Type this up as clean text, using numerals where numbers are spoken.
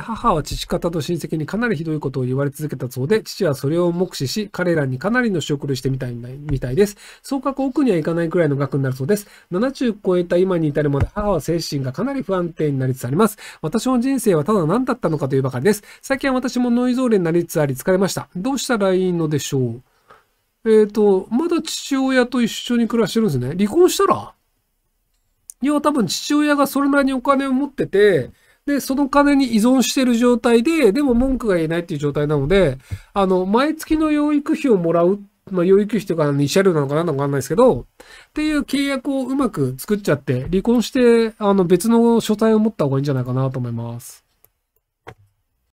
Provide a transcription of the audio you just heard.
母は父方と親戚にかなりひどいことを言われ続けたそうで、父はそれを目視し、彼らにかなりの仕送りしてみたいです。総額奥にはいかないくらいの額になるそうです。70超えた今に至るまで母は精神がかなり不安定になりつつあります。私の人生はただ何だったのかというばかりです。最近は私もノイズオーレになりつつあり疲れました。どうしたらいいのでしょう。まだ父親と一緒に暮らしてるんですね。離婚したら？いや、多分父親がそれなりにお金を持ってて、で、その金に依存している状態で、でも文句が言えないっていう状態なので、毎月の養育費をもらう、養育費とか慰謝料なのかなんかわかんないですけど、っていう契約をうまく作っちゃって、離婚して、別の所帯を持った方がいいんじゃないかなと思います。